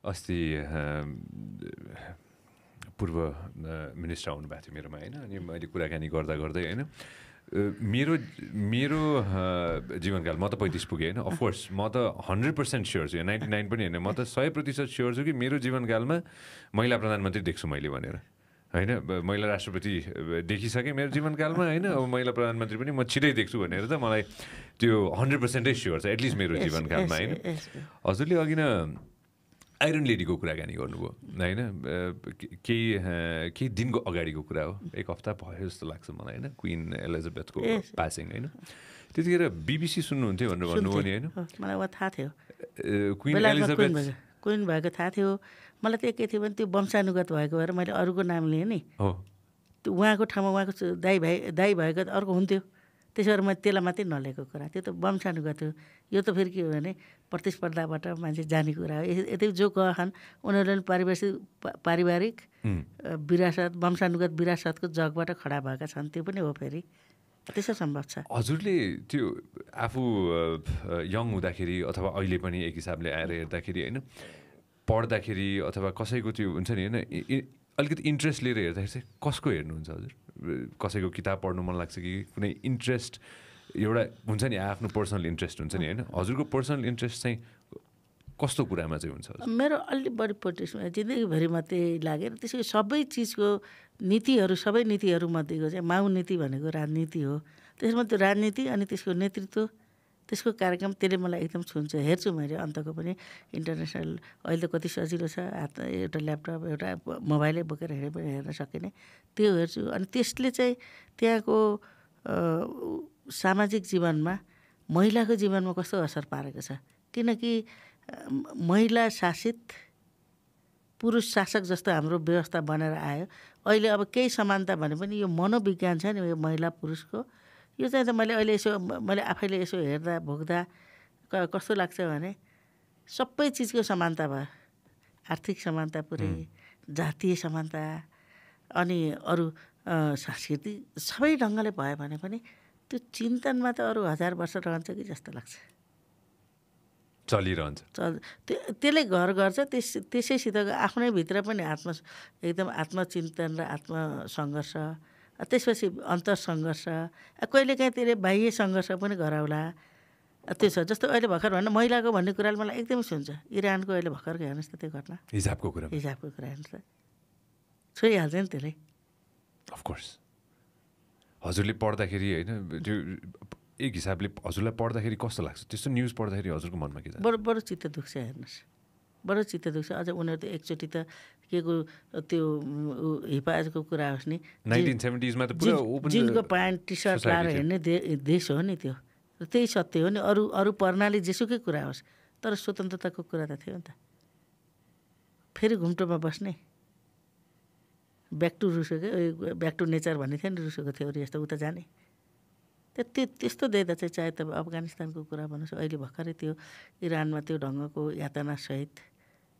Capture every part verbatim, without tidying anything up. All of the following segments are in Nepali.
अस्ति पूर्व मिनिस्टर आउनुभएको थियो मेरोमा हैन, अनि मैले कुराकानी गर्दा गर्दै हैन मेरो मेरो जीवनकाल म त पैँतिस पुगे हैन, अफकोर्स म त हन्ड्रेड पर्सेन्ट स्योर छु, नाइन्टी नाइन पनि हैन, म त सय प्रतिशत स्योर छु कि मेरो जीवनकालमा महिला प्रधानमन्त्री देख्छु मैले भनेर हैन। महिला राष्ट्रपति देखिसकेँ मेरो जीवनकालमा हैन, अब महिला प्रधानमन्त्री पनि म छिटै देख्छु भनेर त मलाई त्यो हन्ड्रेड पर्सेन्टै स्योर छ एटलिस्ट मेरो जीवनकालमा हैन। हजुरले अघि न आइरन लेडीको कुराकानी गर्नुभयो हैन, केही केही दिनको अगाडिको कुरा हो, एक हप्ता भयो जस्तो लाग्छ मलाई हैन, क्विन एलिजाबेथको पासिङ हैन। त्यतिखेर बिबिसी सुन्नुहुन्थ्यो भनेर भन्नुभयो नि हैन, मलाई वा थाहा थियो क्विन एलिजाबेथ क्विन भएको थाहा थियो मलाई, त्यो के थियो भने त्यो वंशानुगत भएको भएर मैले अरूको नाम लिएँ नि, हो त्यो उहाँको ठाउँमा उहाँको दाइ भाइ दाइ भएको अर्को हुन्थ्यो, त्यसो भएर मैले त्यसलाई मात्रै नलिएको कुरा, त्यो त वंशानुगत हो। यो त फेरि के हो भने प्रतिस्पर्धाबाट मान्छे जाने कुरा हो, यति जो कहन् उनीहरूले पारिभाषिक पारिवारिक विरासत वंशानुगत विरासतको जगबाट खडा भएका छन्, त्यो पनि हो फेरि, त्यसो सम्भव छ। हजुरले त्यो आफू यङ हुँदाखेरि अथवा अहिले पनि एक हिसाबले आएर हेर्दाखेरि होइन, पढ्दाखेरि अथवा कसैको त्यो हुन्छ नि होइन अलिकति इन्ट्रेस्ट लिएर हेर्दाखेरि चाहिँ कसको हेर्नुहुन्छ हजुर? कसैको किताब पढ्नु मन लाग्छ कि कुनै इन्ट्रेस्ट एउटा हुन्छ नि आफ्नो पर्सनल इन्ट्रेस्ट हुन्छ नि होइन, हजुरको पर्सनल इन्ट्रेस्ट चाहिँ कस्तो कुरामा चाहिँ हुन्छ? मेरो अलिक बढी पोलिटिक्समा जिन्दगीभरि मात्रै लागेर त्यसको सबै चिजको नीतिहरू सबै नीतिहरूमध्येको चाहिँ माउ नीति भनेको राजनीति हो, त्यसमा त्यो राजनीति अनि त्यसको नेतृत्व त्यसको कार्यक्रम त्यसले मलाई एकदम छुन्छ, हेर्छु मैले अन्तको पनि। इन्टरनेसनल अहिले त कति सजिलो छ, हात एउटा ल्यापटप एउटा मोबाइलै बोकेर हेरे पनि हेर्न सकिने, त्यो हेर्छु। अनि त्यसले चाहिँ त्यहाँको सामाजिक जीवनमा महिलाको जीवनमा कस्तो असर पारेको छ, किनकि महिला शासित पुरुष शासक जस्तो हाम्रो व्यवस्था बनेर आयो। अहिले अब केही समानता भने पनि यो मनोविज्ञान छ नि यो महिला पुरुषको, यो चाहिँ त मैले अहिले यसो मैले आफैले यसो हेर्दा भोग्दा कस्तो लाग्छ भने सबै चिजको समानता भयो, आर्थिक समानता पुरै, जातीय समानता, अनि अरू सांस्कृतिक सबै ढङ्गले भयो भने पनि त्यो चिन्तनमा त अरू हजार वर्ष रहन्छ कि जस्तो लाग्छ, चलिरहन्छ। त्यसले घर गर्छ, त्यस त्यसैसितको आफ्नै भित्र पनि आत्म एकदम आत्मचिन्तन र आत्मसङ्घर्ष, त्यसपछि अन्तर्सङ्घर्ष, कहिलेकाहीँ त्यसले बाह्य सङ्घर्ष पनि गराउला, त्यो छ। जस्तो अहिले भर्खर भन्नु महिलाको भन्ने कुराले मलाई एकदम सुन्छ, इरानको अहिले भर्खरको हेर्नुहोस् त त्यो घटना, हिजाबको कुरा हिजाबको कुरा हेर्नुहोस् त छोइहाल्छ नि त्यसले। अफकोर्स हजुरले पढ्दाखेरि होइन त्यो एक हिसाबले हजुरलाई पढ्दाखेरि कस्तो लाग्छ? त्यस्तो न्युज पढ्दाखेरि हजुरको मनमा के बडो बडो चित्त दुख्छ, हेर्नुहोस् बडो चित्त दुख्छ। अझ उनीहरू त एकचोटि त के को त्यो हिपाजको कुरा होस् नि, नाइन्टिन सेभेन्टीजमा त पुरा ओपन जिनको प्यान्ट टी सर्ट लाएर हिँड्ने देश हो नि त्यो, त्यही सत्य हो नि। अरू अरू प्रणाली जेसुकै कुरा होस् तर स्वतन्त्रताको कुरा त थियो नि त। फेरि घुम्टोमा बस्ने ब्याक टु रुसोकै ब्याक टु नेचर भन्ने थियो नि रुसोको थ्योरी, यस्तो उता जाने त्यो त्यस्तो देख्दा चाहिँ चाहे तपाईँ अफगानिस्तानको कुरा भन्नुहोस्, अहिले भर्खरै त्यो इरानमा त्यो ढङ्गको यातनासहित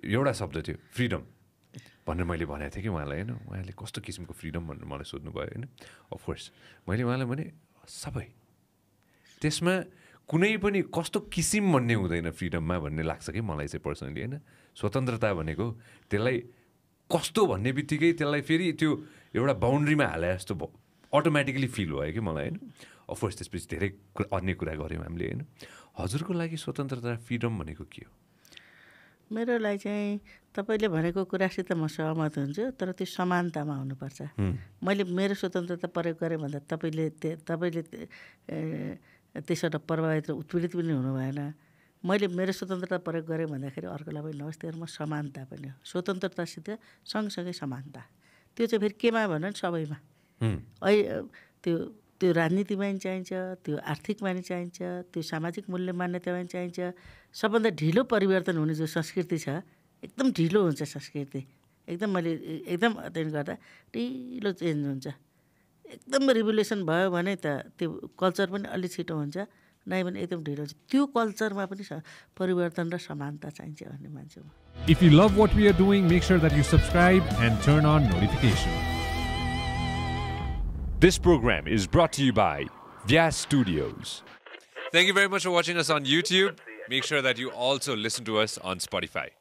एउटा शब्द थियो फ्रिडम भनेर मैले भनेको थिएँ कि उहाँलाई होइन। उहाँले कस्तो किसिमको फ्रिडम भनेर मलाई सोध्नुभयो होइन। अफकोर्स मैले उहाँलाई भने सबै, त्यसमा कुनै पनि कस्तो किसिम भन्ने हुँदैन फ्रिडममा भन्ने लाग्छ कि मलाई चाहिँ पर्सनली होइन। स्वतन्त्रता भनेको त्यसलाई कस्तो भन्ने बित्तिकै त्यसलाई फेरि त्यो एउटा बााउन्ड्रीमा हाले जस्तो भयो, अटोमेटिकली फिल भयो कि मलाई होइन। अफकोर्स त्यसपछि धेरै अन्य कुरा गऱ्यौँ हामीले होइन। हजुरको लागि स्वतन्त्रता फ्रिडम भनेको के हो? मेरो लागि चाहिँ तपाईँले भनेको कुरासित म सहमत हुन्छु, तर त्यो समानतामा हुनुपर्छ। मैले मेरो स्वतन्त्रता प्रयोग गरेँ भन्दा तपाईँले तपाईँले त्यसबाट प्रभावित र उत्पीडित पनि हुनु भएन। मैले मेरो स्वतन्त्रता प्रयोग गरेँ भन्दाखेरि अर्कोलाई पनि नहोस्, त्यसमा समानता पनि हो। स्वतन्त्रतासित सँगसँगै समानता, त्यो चाहिँ फेरि केमा भन्नु सबैमा। अहिले त्यो त्यो राजनीतिमा नि चाहिन्छ, त्यो आर्थिकमा नि चाहिन्छ, त्यो सामाजिक मूल्य मान्यतामा नि चाहिन्छ। सबभन्दा ढिलो परिवर्तन हुने जो संस्कृति छ, एकदम ढिलो हुन्छ संस्कृति, एकदम मैले एकदम अध्ययन गर्दा ढिलो चेन्ज हुन्छ एकदम रिभोल्युसन भयो भने त त्यो कल्चर पनि अलि छिटो हुन्छ नभए पनि एकदम ढिलो हुन्छ त्यो कल्चरमा पनि परिवर्तन र समानता चाहिन्छ भन्ने मान्छे हो If you love what we are doing make sure that you subscribe and turn on notification This program is brought to you by Vyas Studios Thank you very much for watching us on YouTube Make sure that you also listen to us on Spotify